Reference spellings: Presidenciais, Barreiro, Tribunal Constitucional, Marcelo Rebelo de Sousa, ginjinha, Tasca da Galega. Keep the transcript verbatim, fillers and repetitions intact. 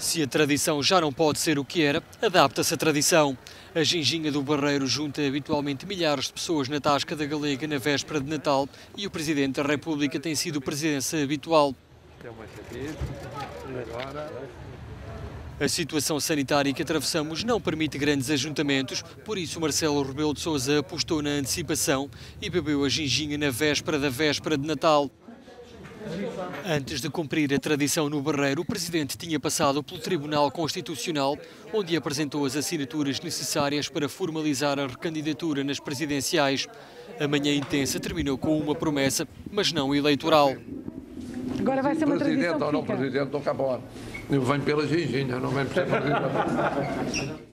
Se a tradição já não pode ser o que era, adapta-se a tradição. A ginjinha do Barreiro junta habitualmente milhares de pessoas na Tasca da Galega na véspera de Natal e o Presidente da República tem sido presença habitual. A situação sanitária que atravessamos não permite grandes ajuntamentos, por isso Marcelo Rebelo de Sousa apostou na antecipação e bebeu a ginjinha na véspera da véspera de Natal. Antes de cumprir a tradição no Barreiro, o Presidente tinha passado pelo Tribunal Constitucional, onde apresentou as assinaturas necessárias para formalizar a recandidatura nas presidenciais. A manhã intensa terminou com uma promessa, mas não eleitoral. Agora vai ser uma tradição. Presidente ou não presidente, não acabou. Eu venho pela ginjinha, não venho por ser presidente.